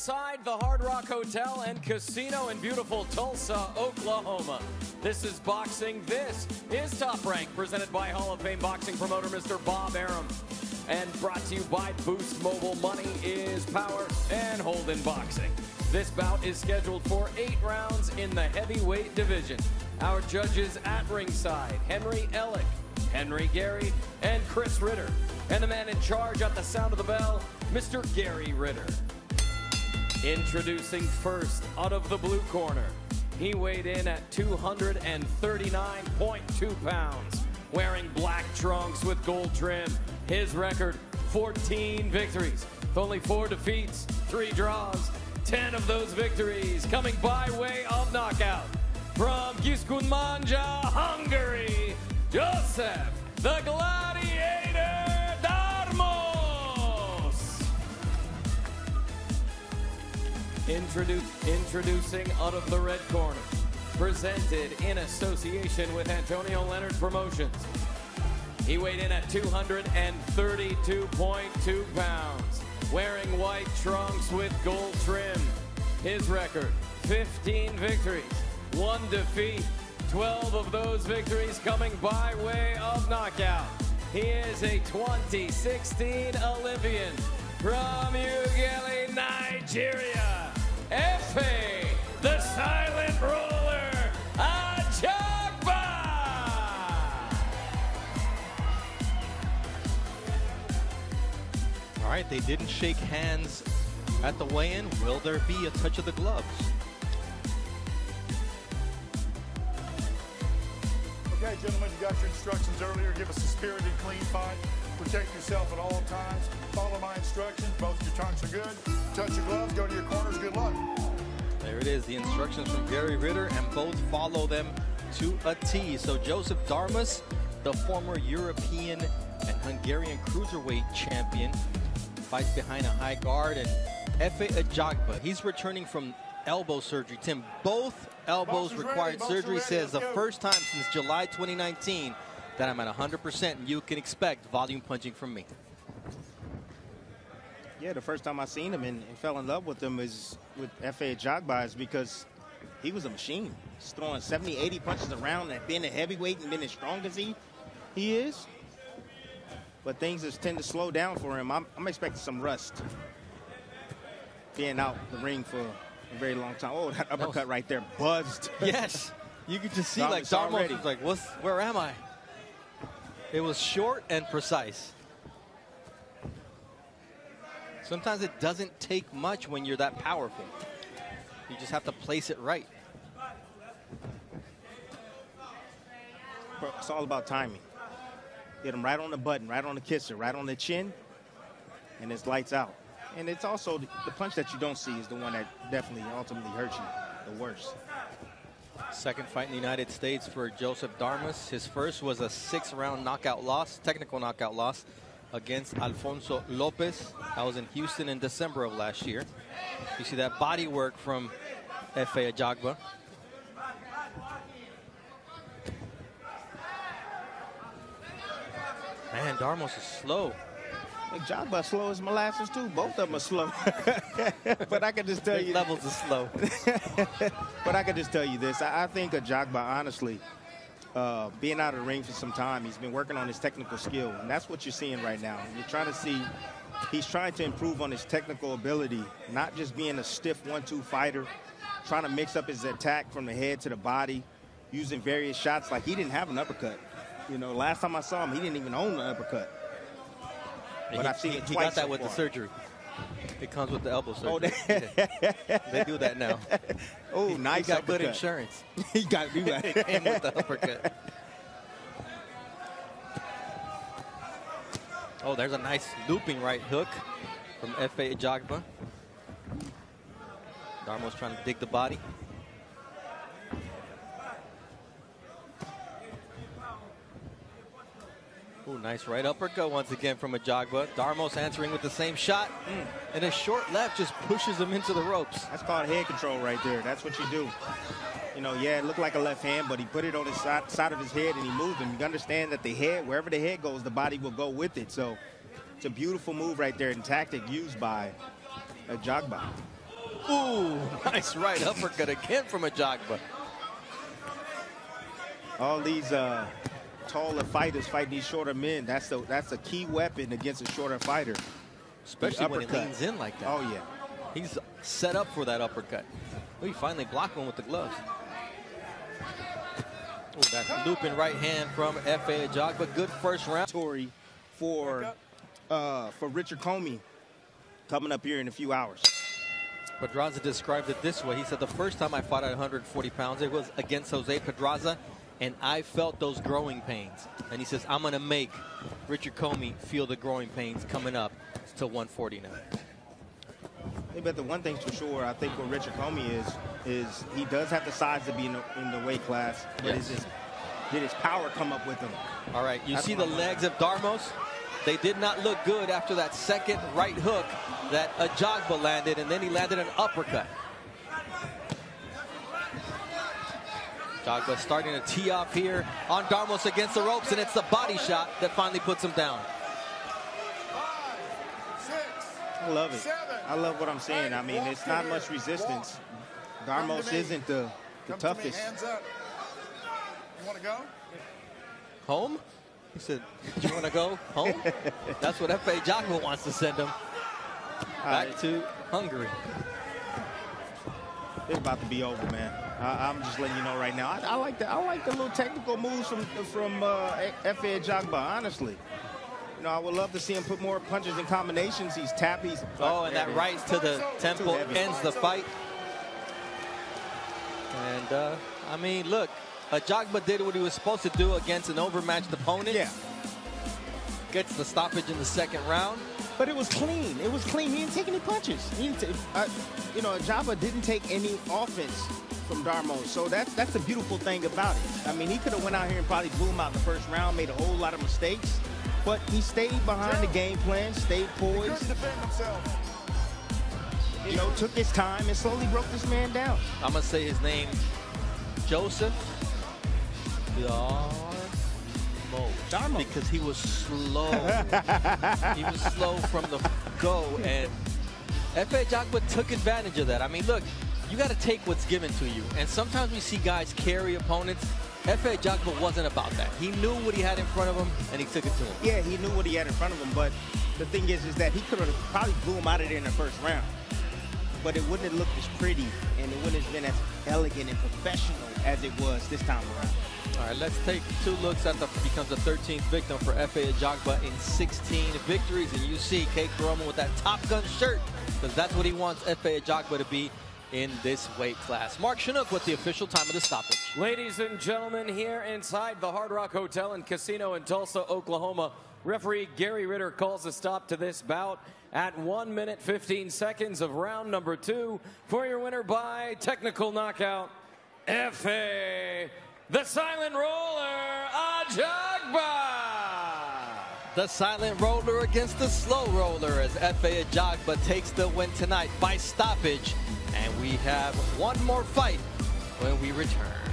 Inside the Hard Rock Hotel and Casino in beautiful Tulsa, Oklahoma. This is boxing. This is Top Rank, presented by Hall of Fame boxing promoter Mr. Bob Arum, and brought to you by Boost Mobile. Money is power, and Holden Boxing. This bout is scheduled for 8 rounds in the heavyweight division. Our judges at ringside, Henry Ellick, Henry Gary, and Chris Ritter. And the man in charge at the sound of the bell, Mr. Gary Ritter. Introducing first, out of the blue corner, he weighed in at 239.2 pounds, wearing black trunks with gold trim. His record, 14 victories, with only 4 defeats, 3 draws, 10 of those victories coming by way of knockout. From Giskun Manja, Hungary, Jozsef the Gladiator Darmos. Introducing out of the red corner, presented in association with Antonio Leonard Promotions. He weighed in at 232.2 pounds, wearing white trunks with gold trim. His record, 15 victories, 1 defeat, 12 of those victories coming by way of knockout. He is a 2016 Olympian from Ughelli, Nigeria. Efe, the silent ruler, Ajagba. All right, they didn't shake hands at the weigh-in. Will there be a touch of the gloves? Okay, gentlemen, you got your instructions earlier. Give us a spirited, clean fight. Protect yourself at all times. Follow my instructions. Both your trunks are good. Touch your gloves, go to your corners. Good luck. There it is, the instructions from Gary Ritter, and both follow them to a T. So Jozsef Darmos, the former European and Hungarian cruiserweight champion, fights behind a high guard. And Efe Ajagba, he's returning from elbow surgery. Tim, both elbows required surgery. Says the first time since July 2019 that I'm at 100%, and you can expect volume punching from me. Yeah, the first time I seen him and fell in love with him is with Efe Ajagba, is because he was a machine. He's throwing 70, 80 punches around, and being a heavyweight and being as strong as he is. But things just tend to slow down for him. I'm expecting some rust. Being out the ring for a very long time. Oh, that uppercut right there buzzed. Yes. You could just see like Darmos was like, where am I? It was short and precise. Sometimes it doesn't take much when you're that powerful. You just have to place it right. But it's all about timing. Hit him right on the button, right on the kisser, right on the chin, and it's lights out. And it's also the punch that you don't see is the one that definitely ultimately hurts you the worst. Second fight in the United States for Jozsef Darmos. His first was a 6-round knockout loss, technical knockout loss, against Alfonso Lopez. That was in Houston in December of last year. You see that body work from Efe Ajagba. Man, Darmos is slow. Ajagba's slow as molasses, too. Both of them are slow. But I can just tell you. Levels are slow. But I can just tell you this. I think Ajagba, honestly, being out of the ring for some time, he's been working on his technical skill. And that's what you're seeing right now. You're trying to see he's trying to improve on his technical ability, not just being a stiff 1-2 fighter, trying to mix up his attack from the head to the body, using various shots. Like, he didn't have an uppercut. You know, last time I saw him, he didn't even own the uppercut. But I've seen it twice. He got that with the surgery. It comes with the elbow surgery. Oh, yeah. They do that now. Oh, nice uppercut. He got good insurance. He got do that. And with the uppercut. Oh, there's a nice looping right hook from Efe Ajagba. Darmos trying to dig the body. Ooh, nice right uppercut once again from Ajagba. Darmos answering with the same shot. And a short left just pushes him into the ropes. That's called head control right there. That's what you do. You know, yeah, it looked like a left hand, but he put it on his side of his head and he moved him. You understand that the head, wherever the head goes, the body will go with it. So it's a beautiful move right there and tactic used by Ajagba. Ooh, nice right uppercut again from Ajagba. All these taller fighters fighting these shorter men. That's a key weapon against a shorter fighter. Especially when he leans in like that. Oh, yeah. He's set up for that uppercut. Oh, he finally blocked one with the gloves. Oh, that looping right hand from Efe Ajagba. Good first round. Tory for Richard Commey coming up here in a few hours. Pedraza described it this way. He said, the first time I fought at 140 pounds, it was against Jose Pedraza, and I felt those growing pains. And he says, I'm going to make Richard Commey feel the growing pains coming up to 149. But the one thing's for sure, I think what Richard Commey is he does have the size to be in the weight class, but yes. Did his power come up with him? All right, you see the legs of Darmos. They did not look good after that second right hook that Ajagba landed, and then he landed an uppercut. Ajagba starting to tee off here on Darmos against the ropes, and it's the body shot that finally puts him down. I love it. I love what I'm saying. I mean, it's not much resistance. Darmos isn't the toughest. Hands up. You want to go? Home? He said, you want to go home? That's what Efe Ajagba wants to send him. Back to Hungary. It's about to be over, man. I'm just letting you know right now. I like the little technical moves from Efe Ajagba, honestly. You know, I would love to see him put more punches and combinations. He's tapped. Oh, and that right to the temple ends the fight. And, I mean, look. Ajagba did what he was supposed to do against an overmatched opponent. Yeah. Gets the stoppage in the second round. But it was clean. It was clean. He didn't take any punches. He didn't you know, Ajagba didn't take any offense from Darmos. So that's the beautiful thing about it. I mean, he could have went out here and probably blew him out in the first round, made a whole lot of mistakes. But he stayed behind the game plan, stayed poised. He couldn't defend himself. You know, took his time and slowly broke this man down. I'm going to say his name, Jozsef Darmos, because he was slow. He was slow from the go, and Efe Ajagba took advantage of that. I mean, look, you got to take what's given to you, and sometimes we see guys carry opponents. Efe Ajagba wasn't about that. He knew what he had in front of him, and he took it to him. Yeah, he knew what he had in front of him, but the thing is that he could have probably blew him out of there in the first round, but it wouldn't have looked as pretty, and it wouldn't have been as elegant and professional as it was this time around. All right, let's take two looks at becomes the 13th victim for Efe Ajagba in 16 victories. And you see Kate Gromman with that Top Gun shirt, because that's what he wants Efe Ajagba to be in this weight class. Mark Chinook with the official time of the stoppage. Ladies and gentlemen, here inside the Hard Rock Hotel and Casino in Tulsa, Oklahoma, referee Gary Ritter calls a stop to this bout at 1 minute 15 seconds of round number 2 for your winner by technical knockout, Efe the Silent Roller, Ajagba! The Silent Roller against the Slow Roller as Efe Ajagba takes the win tonight by stoppage. And we have one more fight when we return.